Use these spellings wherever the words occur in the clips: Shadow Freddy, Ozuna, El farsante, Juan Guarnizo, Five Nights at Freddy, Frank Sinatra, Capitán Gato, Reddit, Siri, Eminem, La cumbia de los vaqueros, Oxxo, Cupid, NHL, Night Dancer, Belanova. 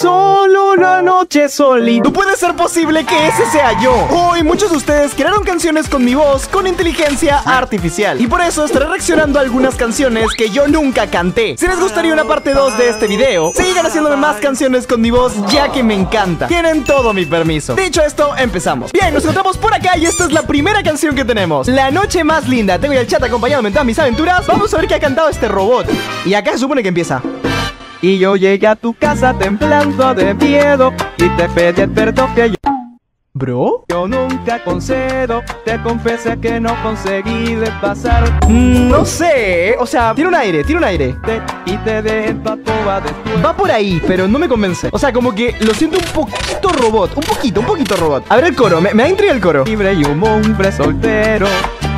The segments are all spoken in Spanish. Solo una noche solita. No puede ser posible que ese sea yo. Hoy muchos de ustedes crearon canciones con mi voz con inteligencia artificial, y por eso estaré reaccionando a algunas canciones que yo nunca canté. Si les gustaría una parte 2 de este video, sigan haciéndome más canciones con mi voz, ya que me encanta. Tienen todo mi permiso. Dicho esto, empezamos. Bien, nos encontramos por acá y esta es la primera canción que tenemos, La noche más linda. Tengo ya el chat acompañándome en todas mis aventuras. Vamos a ver qué ha cantado este robot. Y acá se supone que empieza. Y yo llegué a tu casa temblando de miedo y te pedí el perdón que yo... ¿Bro? Yo nunca concedo, te confesé que no conseguí de pasar. No sé, o sea, tiene un aire, y te dejé el pato va después. Va por ahí, pero no me convence. O sea, como que lo siento un poquito robot, un poquito robot. A ver el coro, me da intriga el coro. Libre y un hombre soltero,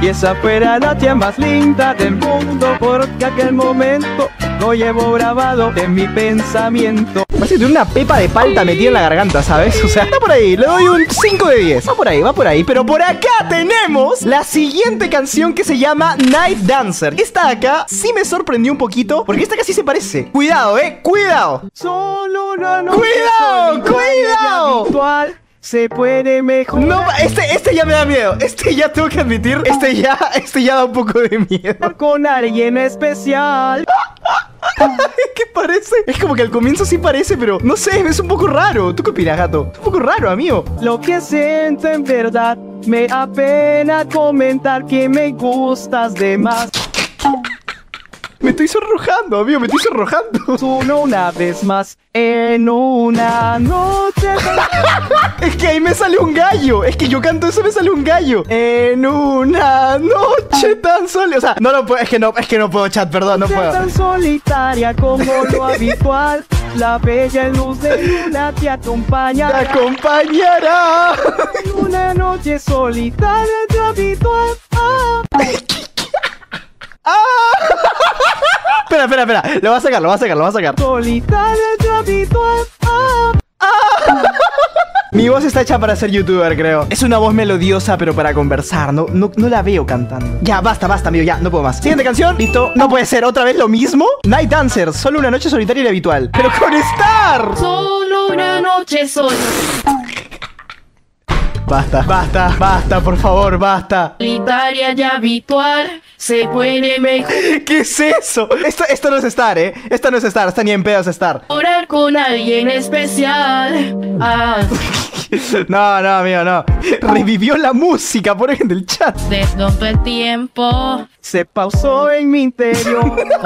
y esa fue la noche más linda del mundo, porque aquel momento lo llevo grabado en mi pensamiento. Parece que tiene una pepa de palta metida en la garganta, ¿sabes? O sea, está por ahí, le doy un 5 de 10. Va por ahí, pero por acá tenemos la siguiente canción que se llama Night Dancer. Esta de acá sí me sorprendió un poquito, porque esta casi se parece. Cuidado, cuidado. Solo una noche. Cuidado. Se puede mejorar. No, este ya me da miedo. Este ya tengo que admitir. Este ya da un poco de miedo. Con alguien especial. ¿Qué parece? Es como que al comienzo sí parece, pero no sé, es un poco raro. ¿Tú qué opinas, gato? Es un poco raro, amigo. Lo que siento en verdad, me apena comentar que me gustas de más. Me estoy sonrojando, amigo, me estoy sonrojando. Solo una vez más en una noche. Es que ahí me sale un gallo. Es que yo canto eso, me sale un gallo. En una noche tan solitaria. O sea, no lo puedo, es que no puedo, chat, perdón, no puedo. Tan solitaria como lo habitual. La bella luz de luna te acompañará. Una noche solitaria de habitual. Espera, lo va a sacar. Solitario habitual. Mi voz está hecha para ser youtuber, creo. Es una voz melodiosa, pero para conversar. No la veo cantando. Ya, basta, amigo, ya, no puedo más. Siguiente canción, listo. No puede ser, otra vez lo mismo. Night Dancer, solo una noche solitaria y habitual. Pero con Star. Solo una noche solitaria. Basta, por favor, basta. Solitaria y habitual, se puede mejorar. ¿Qué es eso? Esto no es estar, Esta no es estar, está ni en pedos estar. Orar con alguien especial. No, amigo, no. Revivió la música, por ejemplo, el chat. Desde el tiempo se pausó en mi interior.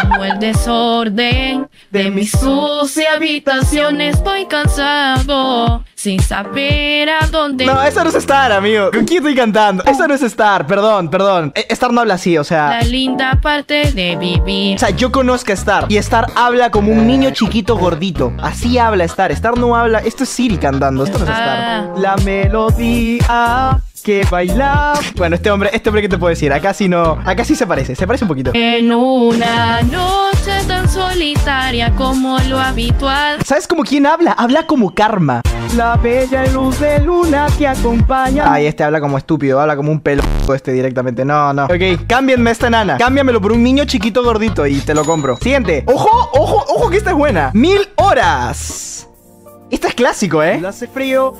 Como el desorden de mi sucia habitación. Estoy cansado, sin saber a dónde. No, esa no es Star, amigo. ¿Con quién estoy cantando? Esa no es Star, perdón. Star no habla así, o sea. La linda parte de vivir. O sea, yo conozco a Star. Y Star habla como un niño chiquito gordito. Así habla Star. Star no habla. Esto es Siri cantando. Esto no es Star. La melodía que baila. Bueno, este hombre, ¿qué te puedo decir? Acá sí no. Acá sí se parece un poquito. En una noche tan solitaria como lo habitual. ¿Sabes como quién habla? Habla como Karma. La bella luz de luna te acompaña. Ay, habla como estúpido, habla como un pelo directamente. No. Ok, cámbienme esta nana. Cámbiamelo por un niño chiquito gordito y te lo compro. Siguiente. Ojo, que esta es buena. 1000 horas. Esta es clásico, Hace frío.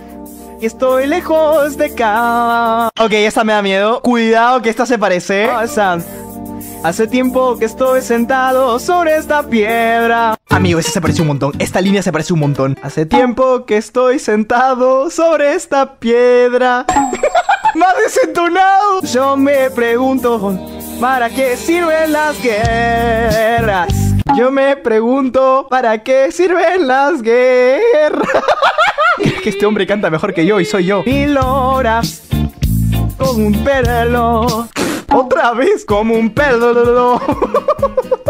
Estoy lejos de acá. Ok, esta me da miedo. Cuidado que esta se parece. Hace tiempo que estoy sentado sobre esta piedra. Amigo, esa se parece un montón. Esta línea se parece un montón. Hace tiempo que estoy sentado sobre esta piedra. ¡Más desentonado! Yo me pregunto, ¿para qué sirven las guerras? Es que este hombre canta mejor que yo y soy yo. 1000 horas con un pelo. Otra vez como un pelo.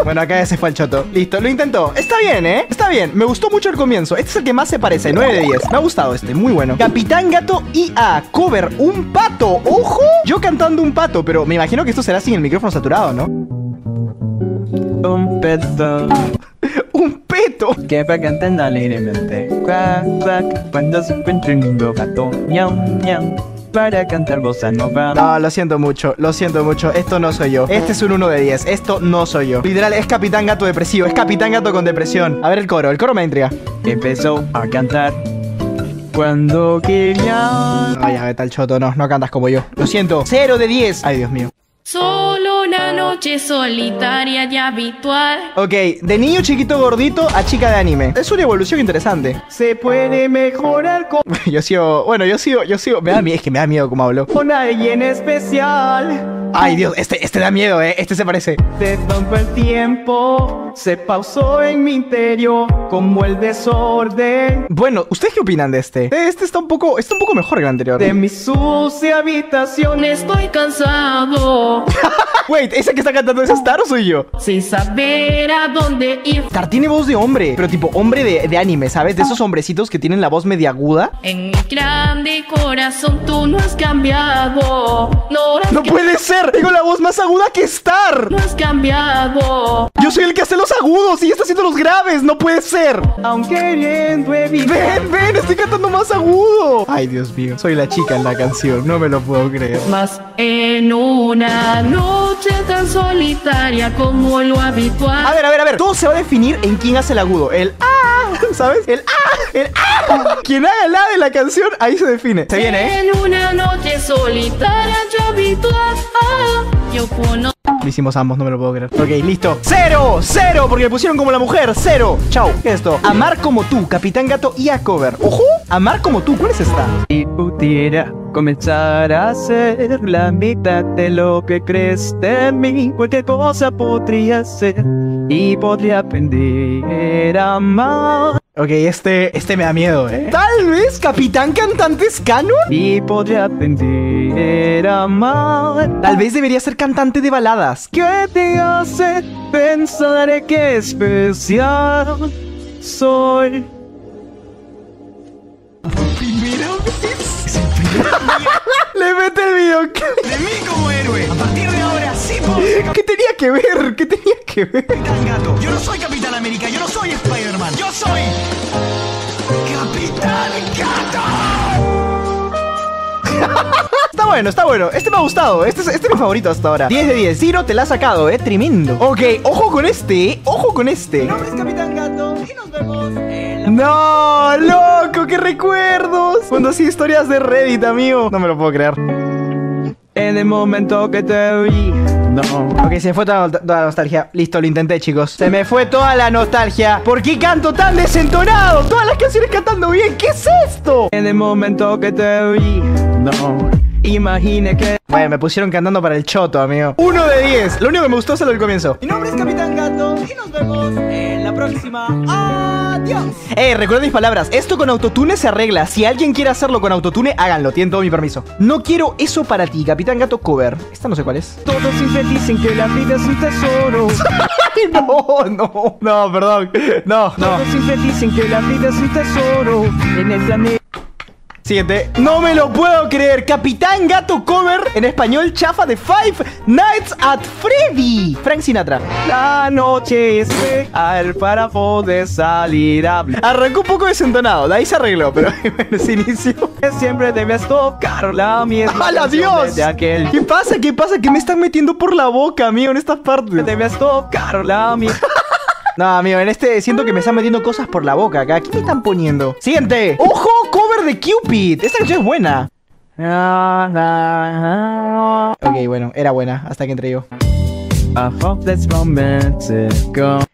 Bueno, acá se fue el choto. Listo, lo intentó. Está bien, Está bien. Me gustó mucho el comienzo. Este es el que más se parece. 9 de 10. Me ha gustado este. Muy bueno. Capitán Gato IA. Cover. Un pato. ¡Ojo! Yo cantando un pato, pero me imagino que esto será sin el micrófono saturado, ¿no? Un peto. Un peto. Que va cantando alegremente. Cuac, cuac. Cuando se encuentra un lindo gato. Miau, miau. para cantar bossa nova. No, lo siento mucho, lo siento mucho. Esto no soy yo. Este es un 1 de 10. Esto no soy yo. Literal, es Capitán Gato depresivo. Es Capitán Gato con depresión. A ver el coro me intriga. Empezó a cantar cuando quería. Ay, a ver, tal choto, no, no cantas como yo. Lo siento, 0 de 10. Ay, Dios mío. Solo una noche solitaria y habitual. Ok, de niño chiquito gordito a chica de anime. Es una evolución interesante. Se puede mejorar con... Yo sigo. Me da miedo, es que me da miedo como hablo. Con alguien especial. Ay, Dios, este da miedo, este se parece. Se tomó el tiempo, se pausó en mi interior, como el desorden. Bueno, ¿ustedes qué opinan de este? Este está un poco mejor que el anterior. De mi sucia habitación estoy cansado. Wait, ¿esa que está cantando es Star o soy yo? Sin saber a dónde ir. Star tiene voz de hombre, pero tipo hombre de anime, ¿sabes? De esos hombrecitos que tienen la voz media aguda. En mi grande corazón tú no has cambiado. No puede ser, tengo la voz más aguda que Star. No has cambiado. Yo soy el que hace los agudos y está haciendo los graves, no puede ser. Aunque queriendo evitar. Ven, estoy cantando más agudo. Ay, Dios mío, soy la chica en la canción, no me lo puedo creer. Más en una noche tan solitaria como lo habitual. A ver, todo se va a definir en quién hace el agudo. El ah, ¿sabes? El ah. Quien haga el ah de la canción, ahí se define. Se viene, En una noche solitaria y habitual, yo conozco. Lo hicimos ambos, no me lo puedo creer. Ok, listo. ¡Cero! Porque le pusieron como la mujer. ¡Cero! Chao. ¿Qué es esto? Amar como tú, Capitán Gato y a cover. ¡Ojo! Amar como tú, ¿cuál es esta? Si pudiera comenzar a hacer la mitad de lo que crees de mí, cualquier cosa podría ser y podría aprender a amar. Ok, este me da miedo, Tal vez Capitán Cantante es canon. Y podría aprender a amar. Tal vez debería ser cantante de baladas. ¿Qué te hace pensar que especial soy? Primera vez. Es primera vez. Le mete el videoclip. De mí como héroe. A partir de ahora sí puedo ser... ¿Qué tenía que ver? Capitán Gato. Yo no soy Capitán América. Yo no soy Spider-Man. Yo soy... Capitán Gato. Está bueno. Este me ha gustado. Este es mi favorito hasta ahora. 10 de 10. Ciro te la ha sacado, Tremendo. Ok, ojo con este. Mi nombre es Capitán Gato y nos vemos en la... ¡No, loco! ¡Qué recuerdos! Cuando hacía historias de Reddit, amigo. No me lo puedo creer. En el momento que te vi. No. Ok, se me fue toda la nostalgia. Listo, lo intenté, chicos. Se me fue toda la nostalgia. ¿Por qué canto tan desentonado? Todas las canciones cantando bien. ¿Qué es esto? En el momento que te vi. No. Imagine que... Bueno, me pusieron cantando para el choto, amigo. 1 de 10. Lo único que me gustó es lo del comienzo. Mi nombre es Capitán Gato y nos vemos en la próxima. ¡Adiós! Recuerda mis palabras. Esto con autotune se arregla. Si alguien quiere hacerlo con autotune, háganlo. Tienen todo mi permiso. No quiero eso para ti, Capitán Gato cover. Esta no sé cuál es. Todos dicen que la vida es un tesoro. No, perdón. No. Todos dicen que la vida es un tesoro en el planeta. Siguiente. No me lo puedo creer. Capitán Gato cover en español chafa de Five Nights at Freddy. Frank Sinatra. La noche es real para poder salir a... Arrancó un poco desentonado. De ahí se arregló, pero bueno, se inició. Siempre debes tocar la mierda. ¡Hala, Dios! ¿Qué pasa? ¿Qué me están metiendo por la boca, amigo, en estas partes? Debes tocar la mierda. No, amigo, en este siento que me están metiendo cosas por la boca acá. ¿Qué me están poniendo? Siguiente. ¡Ojo! Cover de Cupid. Esta canción es buena. Ok, bueno, era buena hasta que entré yo.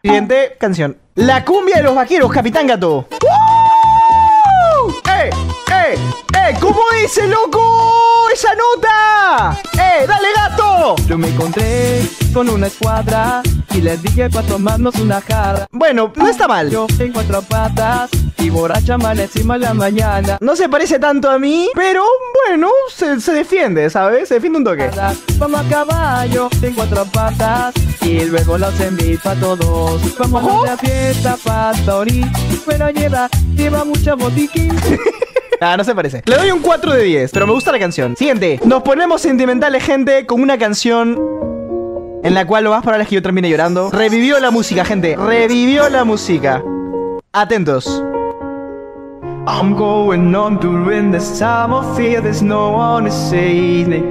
Siguiente canción. La cumbia de los vaqueros, Capitán Gato. ¡Woo! ¿Cómo dice, loco? ¡Esa nota! ¡Dale, Gato! Yo me encontré con una escuadra y les dije para tomarnos una jarra. Bueno, no está mal. Yo tengo 4 patas y borracha amanecimos en la mañana. No se parece tanto a mí, pero bueno, se defiende, ¿sabes? Se defiende un toque. Vamos a caballo, tengo 4 patas y luego los invito a todos. Vamos a la fiesta pastorí, pero lleva mucha botiquín. Ah, no se parece. Le doy un 4 de 10, pero me gusta la canción. Siguiente. Nos ponemos sentimentales, gente, con una canción en la cual lo más probable es que yo termine llorando. Revivió la música, gente. Revivió la música. Atentos. I'm going on during this time of fear, there's no one to save me.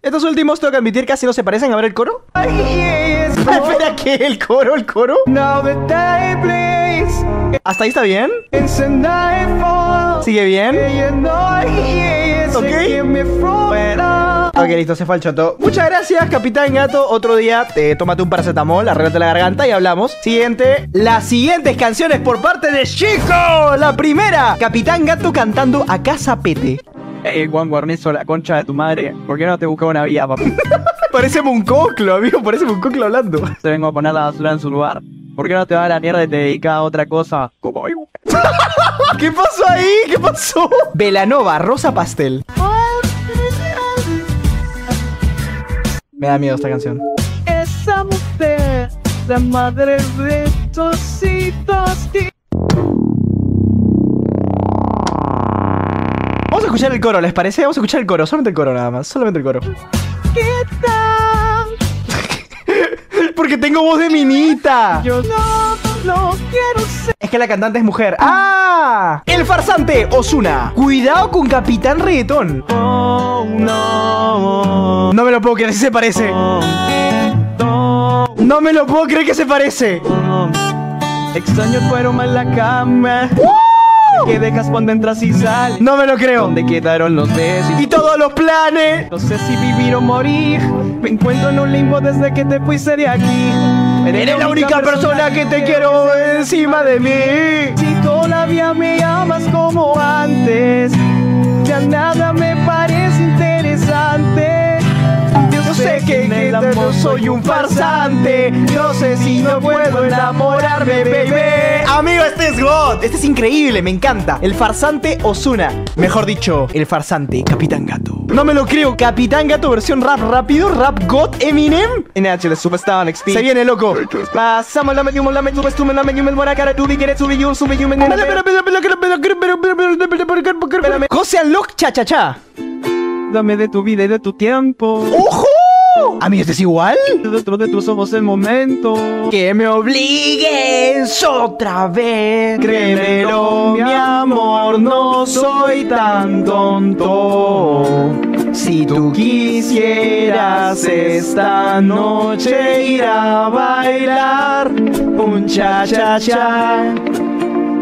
Estos últimos tengo que admitir casi no se parecen. A ver el coro. Espera, ¿qué? ¿El coro? ¿El coro? Now the day plays. ¿Hasta ahí está bien? ¿Sigue bien? Ok. Ok, listo, se fue al choto. Muchas gracias, Capitán Gato. Otro día, tómate un paracetamol, arréglate la garganta y hablamos. Siguiente. Las siguientes canciones por parte de Chico. La primera, Capitán Gato cantando A Casa Pete. Juan Guarnizo, la concha de tu madre, ¿por qué no te buscaba una vía, papá? Parece un coclo, amigo, parece un coclo hablando. Te vengo a poner la basura en su lugar. ¿Por qué no te va a la mierda y te dedicas a otra cosa? Como ¿qué pasó ahí? ¿Qué pasó? Belanova, Rosa Pastel. Me da miedo esta canción. Esa mujer, la madre de tositos. Vamos a escuchar el coro, ¿les parece? Vamos a escuchar el coro, solamente el coro nada más. Solamente el coro. ¿Qué tal? Porque tengo voz de minita. Yo no lo quiero ser. Es que la cantante es mujer. ¡Ah! El farsante, Ozuna. Cuidado con Capitán Reggaetón. Oh, no. No me lo puedo creer que se parece. Oh, no. No me lo puedo creer que se parece. Oh, extraño tu aroma en la cama. Que dejas cuando entras y sales. No me lo creo. ¿Dónde quedaron los besos? Y todos los planes. No sé si vivir o morir. Me encuentro en un limbo desde que te fuiste de aquí. Eres la única persona que te quiero encima de mí. Si todavía me amas como antes, ya nada me parece interesante. Yo sé que en el amor soy un farsante. No sé si no puedo enamorarme, baby. Amigo, este es God. Este es increíble, me encanta. El farsante, Ozuna. Mejor dicho, el farsante, Capitán Gato. No me lo creo. Capitán Gato versión rap rápido. Rap God, Eminem. NHL Superstar XP. Se viene, loco. Pasamos la medium, la medium, la medium, buena cara. Tú quieres subir, yo subí, yo me nena. José Unlock, cha, cha, cha. Dame de tu vida y de tu tiempo. ¡Ojo! ¿A mí este es igual? Dentro de tus ojos el momento. Que me obligues otra vez. Créemelo, mi amor, no soy tan tonto. Si tú quisieras esta noche ir a bailar un cha-cha-cha,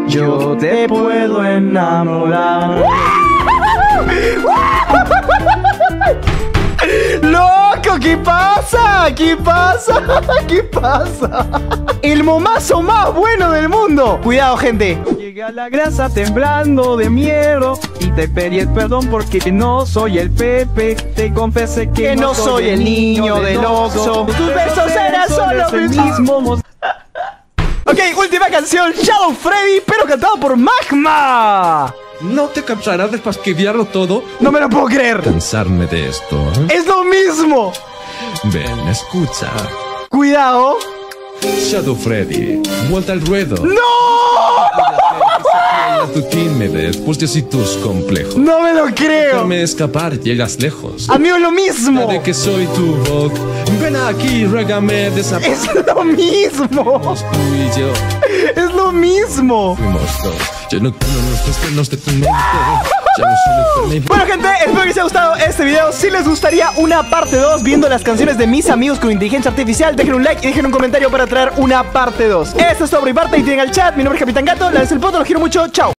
yo te puedo enamorar. ¡Loco! ¿Qué pasa? ¿Qué pasa? ¿Qué pasa? El momazo más bueno del mundo. Cuidado, gente. Llega la grasa temblando de miedo y te pedí el perdón porque no soy el Pepe. Te confesé que no soy el niño del Oxxo. Tus versos eran solo el mismo. Ok, última canción, Shadow Freddy, pero cantado por Magma. ¿No te cansarás de fastidiarlo todo? No me lo puedo creer. Cansarme de esto. ¡Es lo mismo! Ven, escucha. Cuidado. Shadow Freddy, vuelta al ruedo. ¡No! Tu timidez, pues y tus complejos. No me lo creo. Déjame escapar, llegas lejos. A mí es lo mismo. De que soy tu rock. Ven aquí, ruégame desaparecer. Es lo mismo. Tú y yo. Es lo mismo. Fuimos dos. Yo no tengo los cuestionos de tu mente. Bueno, gente, espero que les haya gustado este video. Si les gustaría una parte 2 viendo las canciones de mis amigos con inteligencia artificial, dejen un like y dejen un comentario para traer una parte 2. Esto es todo por mi parte y tienen al chat. Mi nombre es Capitán Gato, la vez el poto, los quiero mucho, chao.